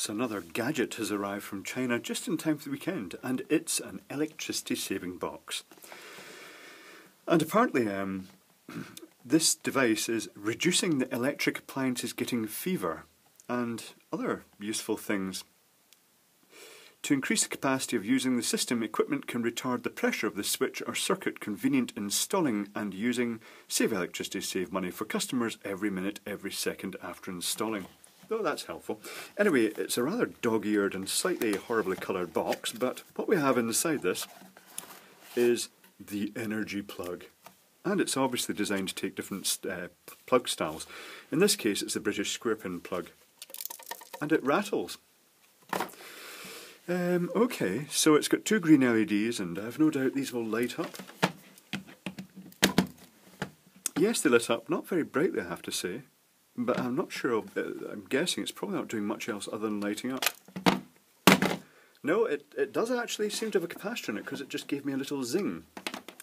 So another gadget has arrived from China just in time for the weekend, and it's an electricity saving box. And apparently this device is reducing the electric appliances getting fever and other useful things. To increase the capacity of using the system, equipment can retard the pressure of the switch or circuit convenient installing and using. Save electricity, save money for customers every minute, every second after installing. Though that's helpful. Anyway, it's a rather dog-eared and slightly horribly coloured box, but what we have inside this is the energy plug. And it's obviously designed to take different plug styles. In this case, it's the British square pin plug. And it rattles. Okay, so it's got two green LEDs, and I've no doubt these will light up. Yes, they lit up, not very brightly I have to say, but I'm not sure, I'm guessing it's probably not doing much else other than lighting up. No, it does actually seem to have a capacitor in it, because it just gave me a little zing.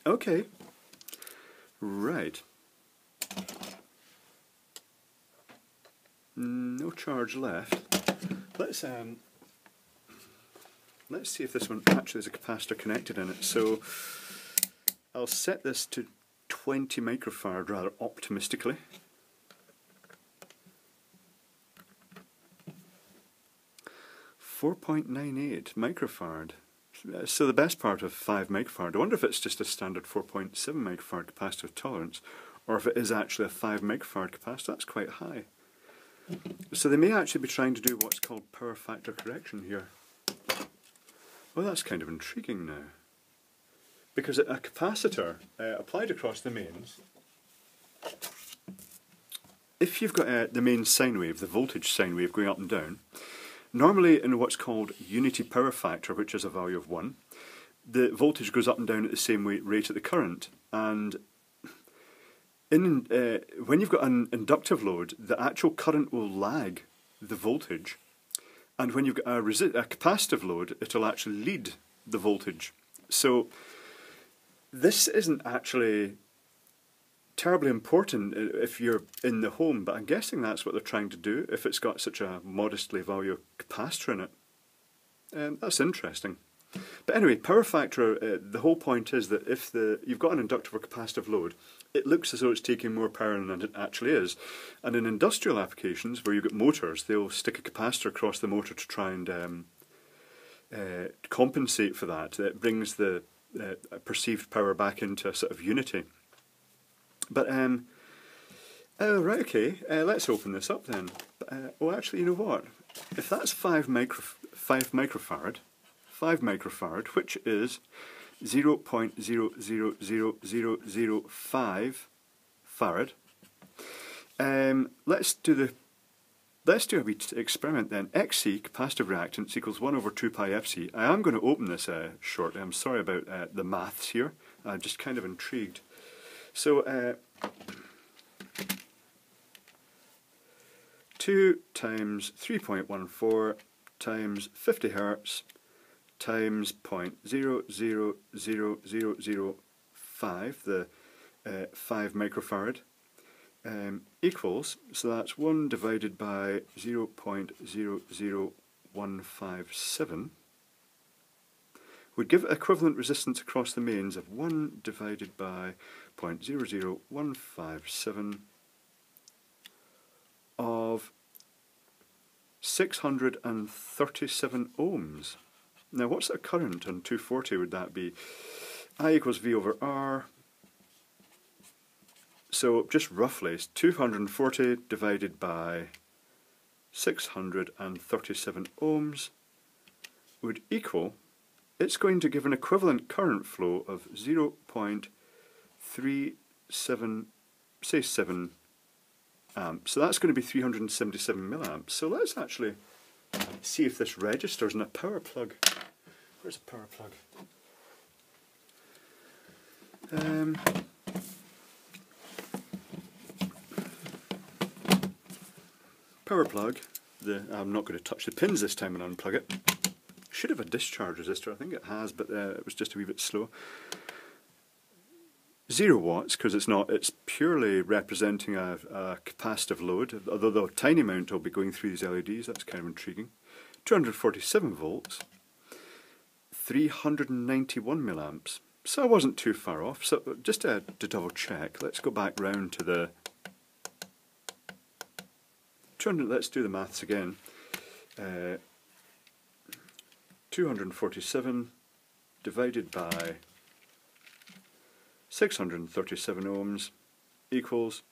Okay. Right. No charge left. Let's see if this one actually has a capacitor connected in it. So I'll set this to 20 microfarad rather optimistically. .98 microfarad. So the best part of 5 microfarad. I wonder if it's just a standard 4.7 microfarad capacitive tolerance, or if it is actually a 5 microfarad capacitor. That's quite high. So they may actually be trying to do what's called power factor correction here. Well, that's kind of intriguing now, because a capacitor applied across the mains, if you've got the main sine wave, the voltage sine wave going up and down, normally in what's called unity power factor, which is a value of 1, the voltage goes up and down at the same rate at the current, and when you've got an inductive load, the actual current will lag the voltage, and when you've got a capacitive load, it'll actually lead the voltage. So this isn't actually terribly important if you're in the home, but I'm guessing that's what they're trying to do if it's got such a modestly valued capacitor in it. That's interesting. But anyway, power factor, the whole point is that if you've got an inductive or capacitive load, it looks as though it's taking more power than it actually is. And in industrial applications where you've got motors, they'll stick a capacitor across the motor to try and compensate for that. It brings the perceived power back into a sort of unity. But, right, okay, let's open this up then. Oh, actually, you know what? If that's 5 microfarad, which is 0.00005 farad, let's do a wee experiment then. XC, capacitive reactance, equals 1/2 πfc. I am going to open this shortly. I'm sorry about the maths here. I'm just kind of intrigued. So, 2 times 3.14 times 50 hertz times 0.00005, the 5 microfarad, equals, so that's 1 divided by 0.00157, would give equivalent resistance across the mains of 1 divided by 0.00157 of 637 ohms. Now what's the current on 240 would that be? I = V/R. So just roughly it's 240 divided by 637 ohms would equal, it's going to give an equivalent current flow of 0.37 amps. So that's going to be 377 milliamps. So let's actually see if this registers in a power plug. Where's a power plug? Power plug. I'm not going to touch the pins this time and unplug it. Should have a discharge resistor, I think it has, but it was just a wee bit slow. 0 watts because it's purely representing a capacitive load, although a tiny amount will be going through these LEDs. That's kind of intriguing. 247 volts, 391 milliamps. So I wasn't too far off. So just to double check, let's go back round to the 200. Let's do the maths again. 247 divided by 637 ohms equals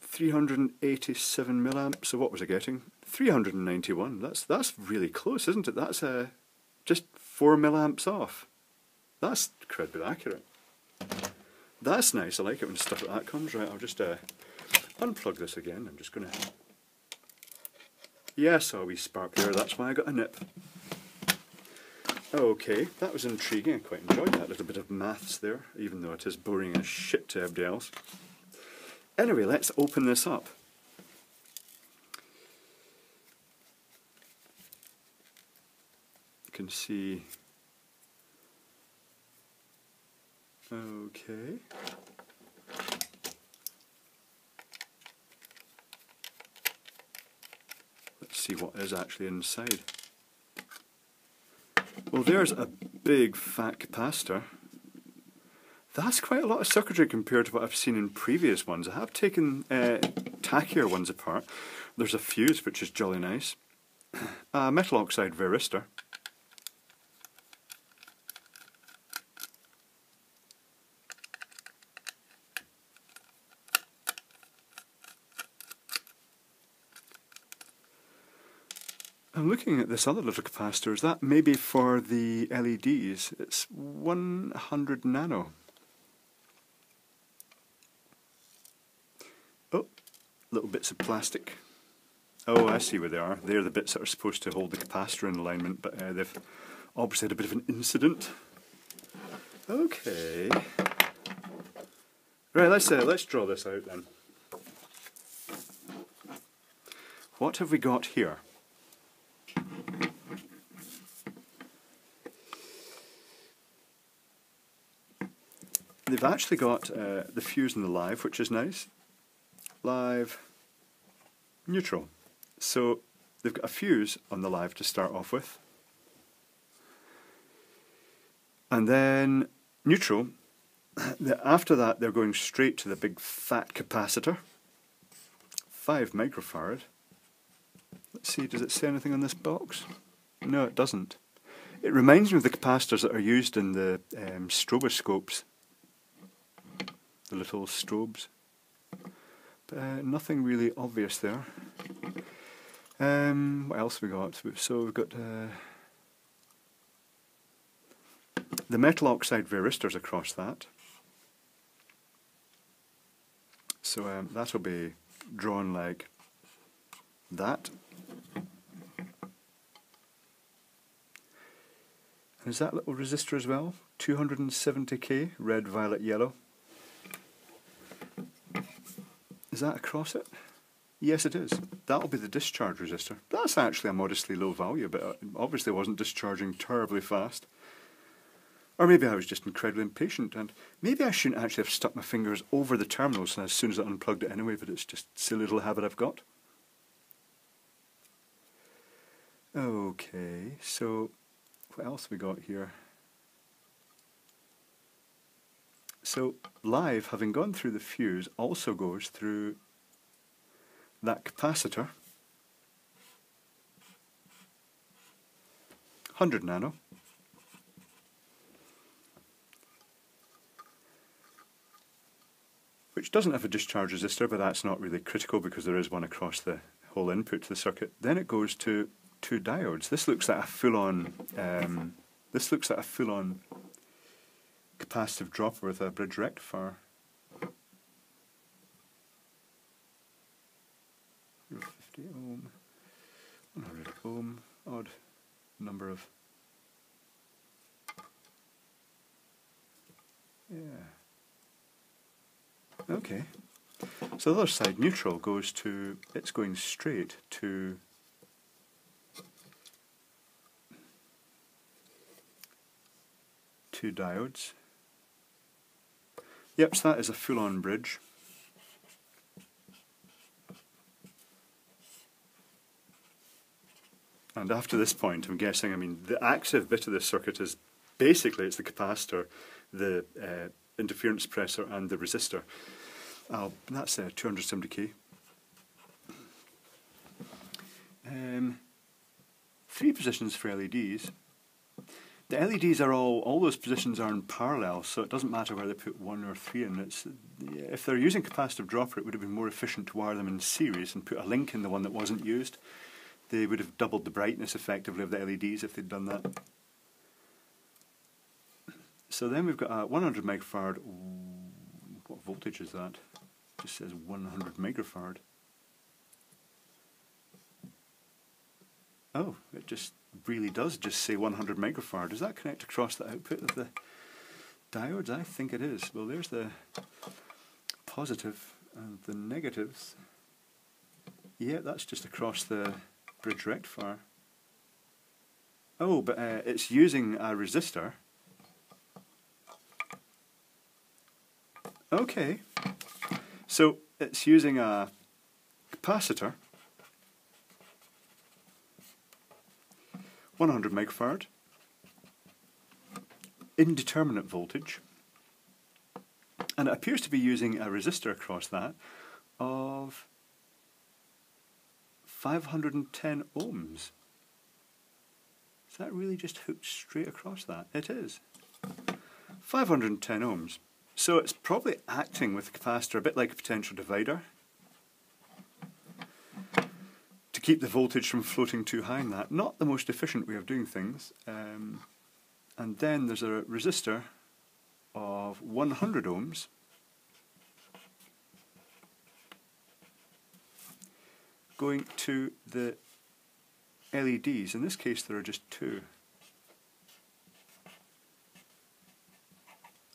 387 milliamps. So what was I getting? 391. That's really close, isn't it? That's just 4 milliamps off. That's incredibly accurate. That's nice. I like it when stuff like that comes. Right, I'll just unplug this again. I'm just going to... Yes, a wee spark there. That's why I got a nip. Okay, that was intriguing. I quite enjoyed that little bit of maths there, even though it is boring as shit to everybody else. Anyway, let's open this up. You can see... Okay... Let's see what is actually inside. Well, there's a big fat capacitor. That's quite a lot of circuitry compared to what I've seen in previous ones. I have taken tackier ones apart. There's a fuse, which is jolly nice. A metal oxide varistor. I'm looking at this other little capacitor. Is that maybe for the LEDs? It's 100 nano. Oh, little bits of plastic. Oh, I see where they are. They're the bits that are supposed to hold the capacitor in alignment, but they've obviously had a bit of an incident. Okay. Right, let's draw this out then. What have we got here? They've actually got the fuse and the live, which is nice. Live, neutral. So they've got a fuse on the live to start off with. And then neutral. After that they're going straight to the big fat capacitor. 5 microfarad. Let's see, does it say anything on this box? No, it doesn't. It reminds me of the capacitors that are used in the stroboscopes. The little strobes, but nothing really obvious there. What else have we got? So we've got the metal oxide varistors across that. So that'll be drawn like that. And is that little resistor as well? 270k, red, violet, yellow. Is that across it? Yes, it is. That'll be the discharge resistor. That's actually a modestly low value, but it obviously wasn't discharging terribly fast. Or maybe I was just incredibly impatient, and maybe I shouldn't actually have stuck my fingers over the terminals as soon as I unplugged it anyway, but it's just a silly little habit I've got. Okay, so what else have we got here? So live, having gone through the fuse, also goes through that capacitor, 100 nano, which doesn't have a discharge resistor, but that's not really critical because there is one across the whole input to the circuit. Then it goes to 2 diodes. This looks like a full-on. This looks like a full-on capacitive dropper with a bridge rectifier. Ohm, 100 ohm, odd number of. Yeah. Okay. So the other side, neutral, goes to. It's going straight to. Two diodes. Yep, so that is a full-on bridge. And after this point, I'm guessing, I mean, the active bit of this circuit is basically it's the capacitor, the interference suppressor and the resistor. That's 270k. 3 positions for LEDs. The LEDs are all those positions are in parallel, so it doesn't matter whether they put 1 or 3 in. If they're using capacitive dropper, it would have been more efficient to wire them in series and put a link in the one that wasn't used. They would have doubled the brightness effectively of the LEDs if they'd done that. So then we've got a 100 microfarad. What voltage is that? It just says 100 microfarad. Oh, it just really does just say 100 microfarad. Does that connect across the output of the diodes? I think it is. Well, there's the positive and the negatives. Yeah, that's just across the bridge rectifier. Oh, but it's using a resistor. Okay, so it's using a capacitor, 100 microfarad, indeterminate voltage, and it appears to be using a resistor across that of 510 ohms. Is that really just hooked straight across that? It is. 510 ohms. So it's probably acting with the capacitor a bit like a potential divider to keep the voltage from floating too high in that. Not the most efficient way of doing things. And then there's a resistor of 100 ohms. Going to the LEDs. In this case there are just 2.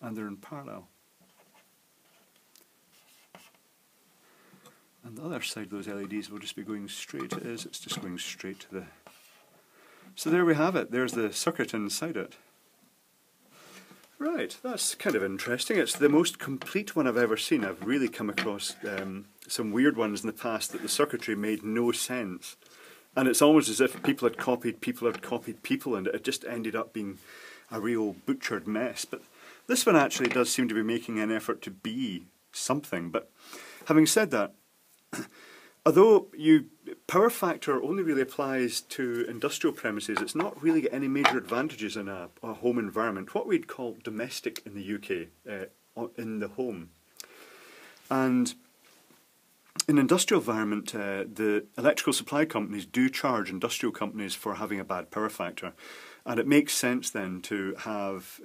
And they're in parallel. And the other side of those LEDs will just be going straight. It's just going straight to the... So there we have it. There's the circuit inside it. Right, that's kind of interesting. It's the most complete one I've ever seen. I've really come across some weird ones in the past that the circuitry made no sense. And it's almost as if people had copied people had copied people and it just ended up being a real butchered mess. But this one actually does seem to be making an effort to be something. But having said that, although power factor only really applies to industrial premises, it's not really got any major advantages in a home environment, what we'd call domestic in the UK, in the home. And in industrial environment, the electrical supply companies do charge industrial companies for having a bad power factor. And it makes sense then to have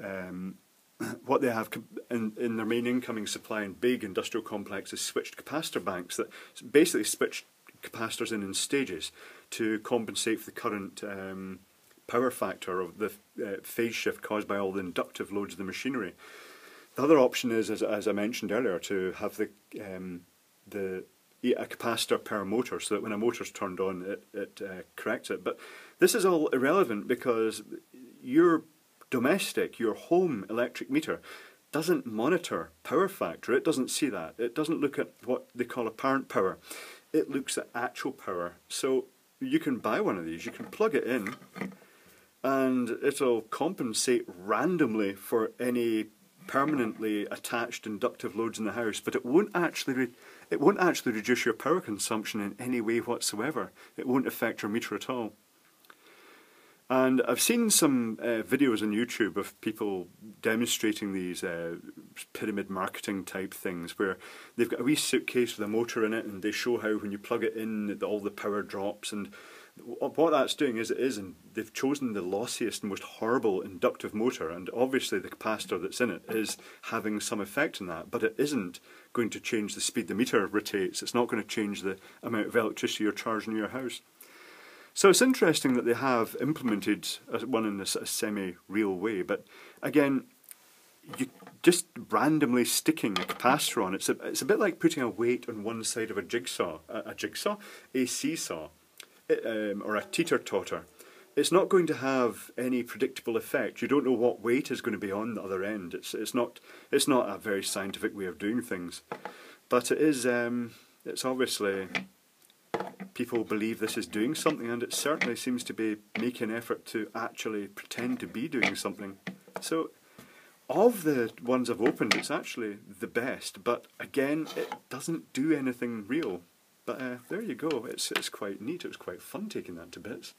what they have in their main incoming supply in big industrial complexes switched capacitor banks that basically switch capacitors in stages to compensate for the current power factor of the phase shift caused by all the inductive loads of the machinery. The other option is, as I mentioned earlier, to have a capacitor per motor so that when a motor's turned on it corrects it. But this is all irrelevant because your domestic, your home electric meter doesn't monitor power factor, it doesn't see that. It doesn't look at what they call apparent power. It looks at actual power. So you can buy one of these, you can plug it in and it'll compensate randomly for any permanently attached inductive loads in the house, but it won't actually reduce your power consumption in any way whatsoever. It won't affect your meter at all. And I've seen some videos on YouTube of people demonstrating these pyramid marketing type things where they've got a wee suitcase with a motor in it and they show how when you plug it in all the power drops, and what that's doing and they've chosen the lossiest and most horrible inductive motor, and obviously the capacitor that's in it is having some effect on that, but it isn't going to change the speed the meter rotates, it's not going to change the amount of electricity you're charging in your house. So it's interesting that they have implemented one in a semi-real way, but again, you just randomly sticking a capacitor on, it's a bit like putting a weight on one side of a jigsaw, a seesaw, or a teeter-totter. it's not going to have any predictable effect. You don't know what weight is going to be on the other end. It's not a very scientific way of doing things, but it is. It's obviously, people believe this is doing something, and it certainly seems to be making an effort to actually pretend to be doing something. So, of the ones I've opened, it's actually the best, but again, it doesn't do anything real. But there you go, it's quite neat, it was quite fun taking that to bits.